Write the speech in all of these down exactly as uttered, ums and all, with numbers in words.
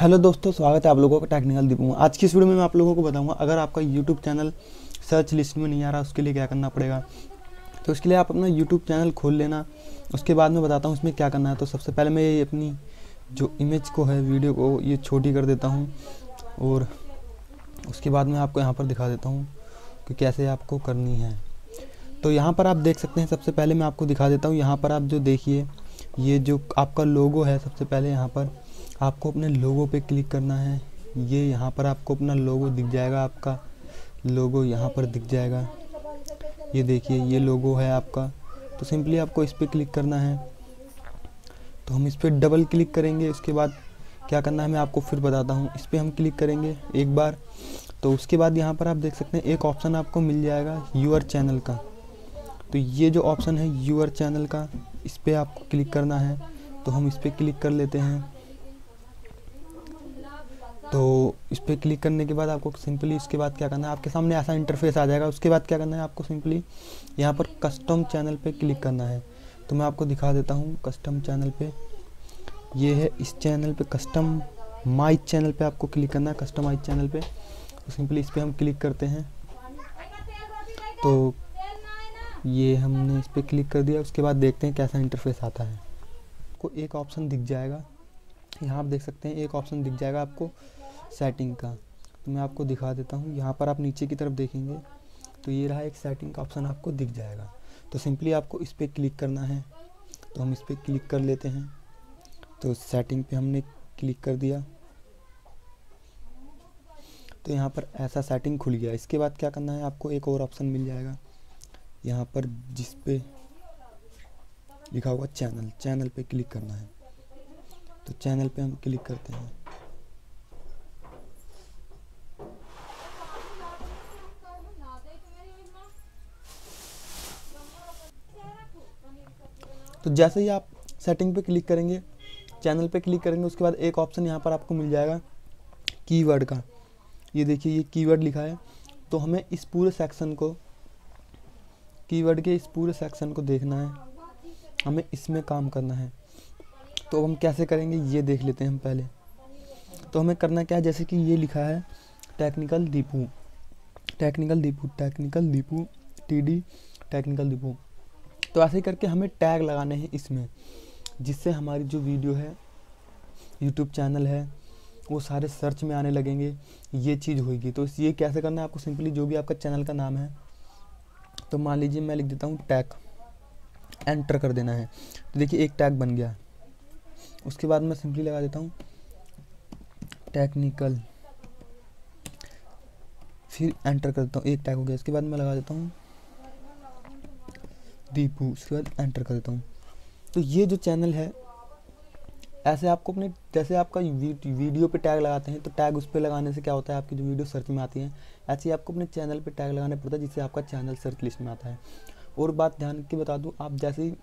Hello दोस्तों, स्वागत है आप लोगों का टेक्निकल दीपू में। आज की इस वीडियो में मैं आप लोगों को बताऊंगा अगर आपका यूट्यूब चैनल सर्च लिस्ट में नहीं आ रहा उसके लिए क्या करना पड़ेगा। तो उसके लिए आप अपना यूट्यूब चैनल खोल लेना, उसके बाद मैं बताता हूँ उसमें क्या करना है। तो सबसे पहले मैं ये अपनी जो इमेज को है, वीडियो को, ये छोटी कर देता हूँ और उसके बाद मैं आपको यहाँ पर दिखा देता हूँ कि कैसे आपको करनी है। तो यहाँ पर आप देख सकते हैं, सबसे पहले मैं आपको दिखा देता हूँ। यहाँ पर आप जो देखिए, ये जो आपका लोगो है, सबसे पहले यहाँ पर आपको अपने लोगो पे क्लिक करना है। ये यहाँ पर आपको अपना लोगो दिख जाएगा, आपका लोगो यहाँ पर दिख जाएगा। ये देखिए, ये लोगो है आपका। तो सिंपली आपको इस पर क्लिक करना है। तो हम इस पर डबल क्लिक करेंगे। उसके बाद क्या करना है मैं आपको फिर बताता हूँ। इस पर हम क्लिक करेंगे एक बार। तो उसके बाद यहाँ पर आप देख सकते हैं एक ऑप्शन आपको मिल जाएगा यूअर चैनल का। तो ये जो ऑप्शन है यूअर चैनल का, इस पर आपको क्लिक करना है। तो हम इस पर क्लिक कर लेते हैं। तो इस पर क्लिक करने के बाद आपको सिंपली इसके बाद क्या करना है, आपके सामने ऐसा इंटरफेस आ जाएगा। उसके बाद क्या करना है आपको, सिंपली यहाँ पर कस्टम चैनल पे क्लिक करना है। तो मैं आपको दिखा देता हूँ कस्टम चैनल पे। ये है इस चैनल पे, कस्टम माई चैनल पे आपको क्लिक करना है, कस्टमाइज चैनल पे। तो सिंपली इस पर हम क्लिक करते हैं। तो ये हमने इस पर क्लिक कर दिया। उसके बाद देखते हैं कैसा इंटरफेस आता है। आपको एक ऑप्शन दिख जाएगा, यहाँ आप देख सकते हैं एक ऑप्शन दिख जाएगा आपको सेटिंग का। तो मैं आपको दिखा देता हूँ। यहाँ पर आप नीचे की तरफ देखेंगे तो ये रहा एक सेटिंग का ऑप्शन आपको दिख जाएगा। तो सिंपली आपको इस पर क्लिक करना है। तो हम इस पर क्लिक कर लेते हैं। तो सेटिंग पे हमने क्लिक कर दिया। तो यहाँ पर ऐसा सेटिंग खुल गया। इसके बाद क्या करना है आपको, एक और ऑप्शन मिल जाएगा यहाँ पर जिस पे लिखा हुआ चैनल, चैनल पे क्लिक करना है। तो चैनल पे हम क्लिक करते हैं। तो जैसे ही आप सेटिंग पे क्लिक करेंगे, चैनल पे क्लिक करेंगे, उसके बाद एक ऑप्शन यहाँ पर आपको मिल जाएगा कीवर्ड का। ये देखिए, ये कीवर्ड लिखा है। तो हमें इस पूरे सेक्शन को, कीवर्ड के इस पूरे सेक्शन को देखना है, हमें इसमें काम करना है। तो हम कैसे करेंगे ये देख लेते हैं हम पहले। तो हमें करना क्या है, जैसे कि ये लिखा है technical Deepu, technical Deepu, technical Deepu TD, technical Deepu. तो ऐसे करके हमें टैग लगाने हैं इसमें, जिससे हमारी जो वीडियो है, यूट्यूब चैनल है, वो सारे सर्च में आने लगेंगे। ये चीज़ होगी। तो ये कैसे करना है आपको, सिंपली जो भी आपका चैनल का नाम है, तो मान लीजिए मैं लिख देता हूँ टैग, एंटर कर देना है। तो देखिए एक टैग बन गया। उसके बाद मैं सिंपली लगा देता हूँ टेक्निकल, फिर एंटर कर देता हूँ, एक टैग हो गया। उसके बाद मैं लगा देता हूँ दीपू, उसके बाद एंटर कर देता हूँ। तो ये जो चैनल है, ऐसे आपको अपने, जैसे आपका वीडियो पे टैग लगाते हैं, तो टैग उस पर लगाने से क्या होता है, आपकी जो वीडियो सर्च में आती है, ऐसे ही आपको अपने चैनल पे टैग लगाने पड़ता है, जिससे आपका चैनल सर्च लिस्ट में आता है। और बात ध्यान की बता दूँ, आप जैसे ही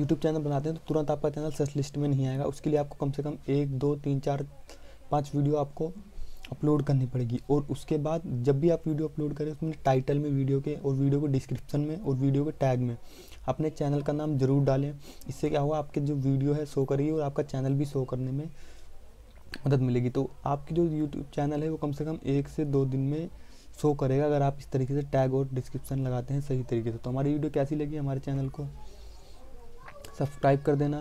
यूट्यूब चैनल बनाते हैं तो तुरंत आपका चैनल सर्च लिस्ट में नहीं आएगा। उसके लिए आपको कम से कम एक दो तीन चार पाँच वीडियो आपको अपलोड करनी पड़ेगी। और उसके बाद जब भी आप वीडियो अपलोड करें, उसमें टाइटल में वीडियो के, और वीडियो के डिस्क्रिप्शन में, और वीडियो के टैग में अपने चैनल का नाम जरूर डालें। इससे क्या होगा, आपके जो वीडियो है शो करेगी और आपका चैनल भी शो करने में मदद मिलेगी। तो आपकी जो यूट्यूब चैनल है वो कम से कम एक से दो दिन में शो करेगा, अगर आप इस तरीके से टैग और डिस्क्रिप्शन लगाते हैं सही तरीके से। तो हमारी वीडियो कैसी लगी, हमारे चैनल को सब्सक्राइब कर देना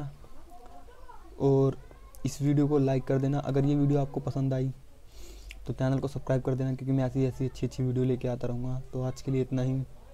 और इस वीडियो को लाइक कर देना। अगर ये वीडियो आपको पसंद आई तो चैनल को सब्सक्राइब कर देना, क्योंकि मैं ऐसी ऐसी अच्छी अच्छी वीडियो लेके आता रहूँगा। तो आज के लिए इतना ही।